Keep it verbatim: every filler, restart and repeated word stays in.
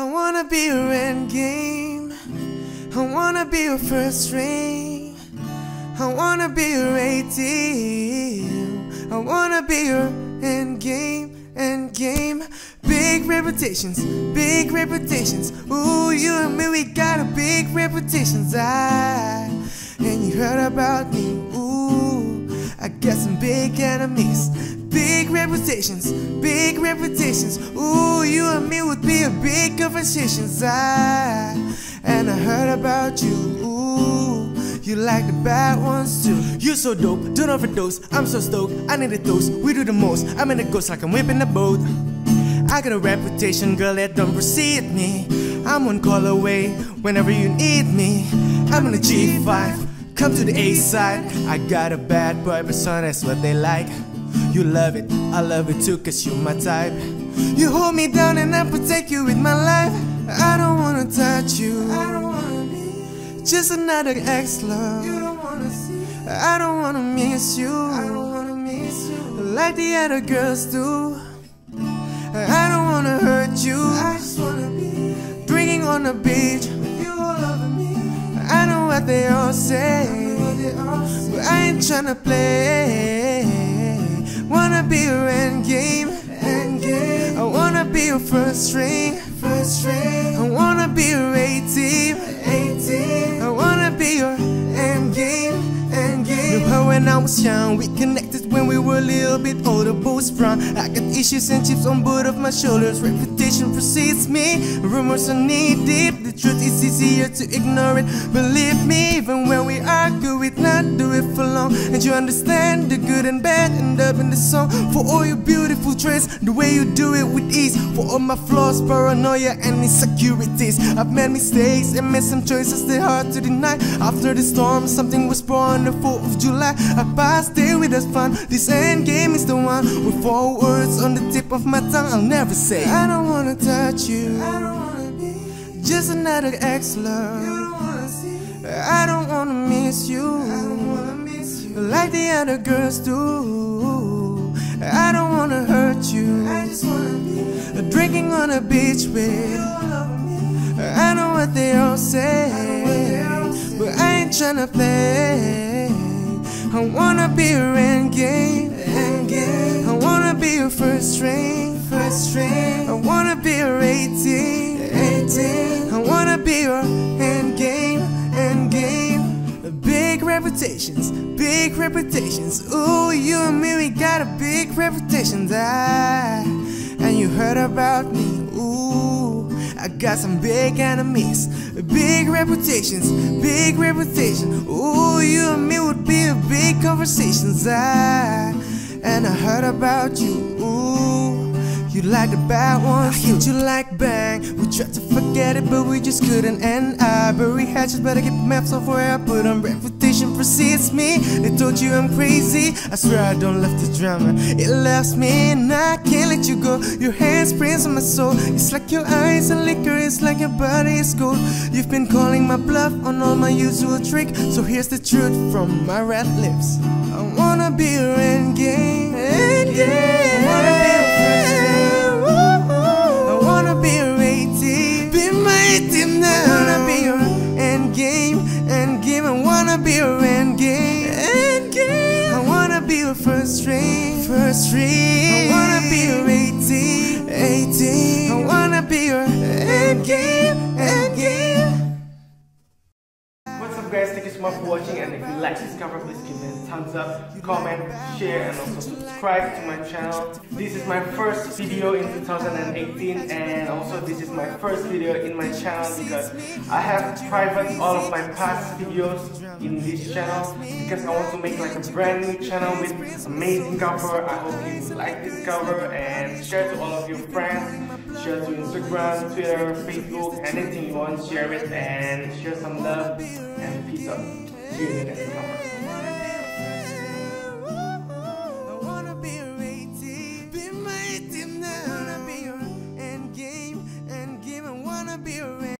I wanna be your end game. I wanna be your first string. I wanna be your A D. I wanna be your end game, end game. Big reputations, big reputations. Ooh, you and me, we got a big reputations. I and you heard about me. Ooh, I got some big enemies. Big reputations, big reputations. Ooh, you and me would be a big conversations. I and I heard about you. Ooh, you like the bad ones too. You're so dope, don't overdose. I'm so stoked, I need a toast. We do the most. I'm in a ghost like I'm whipping a boat. I got a reputation, girl, that don't precede me. I'm one call away whenever you need me. I'm in a G five, come to the A side. I got a bad boy persona, that's what they like. You love it, I love it too, cause you're my type. You hold me down and I protect you with my life. I don't wanna touch you, I don't wanna be just another ex-love. You don't wanna see, I don't wanna miss you, I don't wanna miss you like the other girls do. I don't wanna hurt you, I just wanna be drinking on the beach with you all over me. I know what they all say, but I ain't tryna play. Wanna be your end game, end game. I wanna be your first string, first string. I wanna be your A team, A team. I wanna be your end game, end game. Knew her when I was young, we connected when we were a little bit older, both sprung. I got issues and chips on both of my shoulders. Reputation precedes me, rumors are knee deep. The truth is easier to ignore it. Believe me, even when we argue, we not do it for long. And you understand the good and bad end up in the song. For all your beautiful traits, the way you do it with ease. For all my flaws, paranoia and insecurities. I've made mistakes and made some choices that are hard to deny. After the storm, something was born on the fourth of July. I passed it with us fun. This end game is the one. With four words on the tip of my tongue, I'll never say I don't wanna touch you, I don't wanna be just another ex-love. You don't wanna see, I don't wanna miss you, I don't wanna miss you like the other girls do. I don't wanna hurt you, I just wanna be drinking on a beach with you all over me. I know what they all say, I what they all say, but I ain't tryna play. I wanna be your end game, end game. I wanna be your first string, first string. I wanna be your eighteen, eighteen. I wanna be your end game, end game. Big reputations, big reputations. Ooh, you and me, we got a big reputation. I and you heard about me. Ooh, I got some big enemies, big reputations, big reputation. Ooh, you and me would be a big conversations. I and I heard about you. Ooh, you like the bad ones, I hit you like bang. We tried to forget it, but we just couldn't. And I bury hatches, but I keep maps of where I put them. Reputation precedes me. They told you I'm crazy. I swear I don't love the drama. It loves me, and I can't let you go. Your hands prints on my soul. It's like your eyes are liquor. It's like your body is gold. You've been calling my bluff on all my usual tricks. So here's the truth from my red lips. I wanna be your end game, end game. I wanna be your first game. I wanna be your A-team, be my A-team now. I wanna be your end game, end game. I wanna be your end game, end game. I wanna be your first string, first string. I wanna be your A-team, A-team. I wanna be your end game, end game. What's up, guys? Thank you so much for watching, and if you like this cover, please give it a thumbs up, comment, share, and also subscribe to my channel. This is my first video in two thousand eighteen, and also this is my first video in my channel because I have private all of my past videos in this channel because I want to make like a brand new channel with amazing cover. I hope you like this cover and share to all of your friends. Share to Instagram, Twitter, Facebook, anything you want, share it and share some love and peace out. See you in the next cover.